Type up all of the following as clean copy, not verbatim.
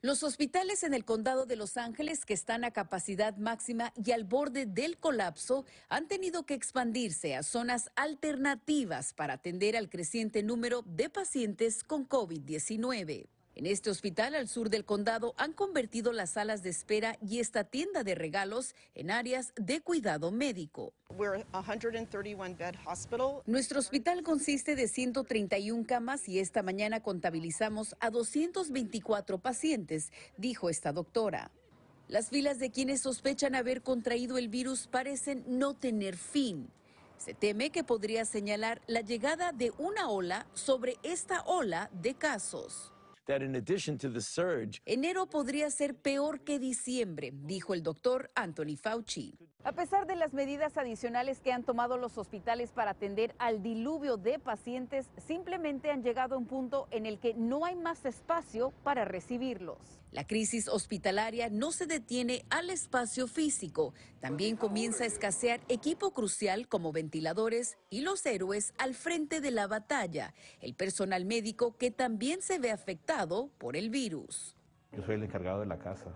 Los hospitales en el condado de Los Ángeles, que están a capacidad máxima y al borde del colapso, han tenido que expandirse a zonas alternativas para atender al creciente número de pacientes con COVID-19. En este hospital al sur del condado han convertido las salas de espera y esta tienda de regalos en áreas de cuidado médico. We're a 131 bed hospital. Nuestro hospital consiste de 131 camas y esta mañana contabilizamos a 224 pacientes, dijo esta doctora. Las filas de quienes sospechan haber contraído el virus parecen no tener fin. Se teme que podría señalar la llegada de una ola sobre esta ola de casos. Enero podría ser peor que diciembre, dijo el doctor Anthony Fauci. A pesar de las medidas adicionales que han tomado los hospitales para atender al diluvio de pacientes, simplemente han llegado a un punto en el que no hay más espacio para recibirlos. La crisis hospitalaria no se detiene al espacio físico. También comienza a escasear equipo crucial como ventiladores y los héroes al frente de la batalla. El personal médico que también se ve afectado por el virus. Yo soy el encargado de la casa.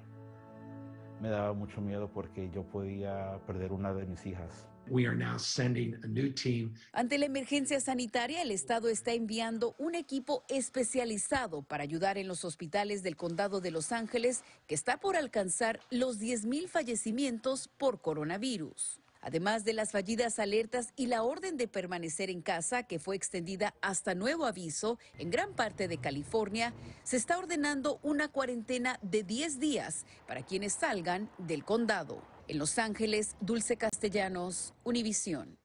Me daba mucho miedo porque yo podía perder una de mis hijas. We are now sending a new team. Ante la emergencia sanitaria, el estado está enviando un equipo especializado para ayudar en los hospitales del condado de Los Ángeles, que está por alcanzar los 10,000 fallecimientos por coronavirus. Además de las fallidas alertas y la orden de permanecer en casa, que fue extendida hasta nuevo aviso en gran parte de California, se está ordenando una cuarentena de 10 días para quienes salgan del condado. En Los Ángeles, Dulce Castellanos, Univision.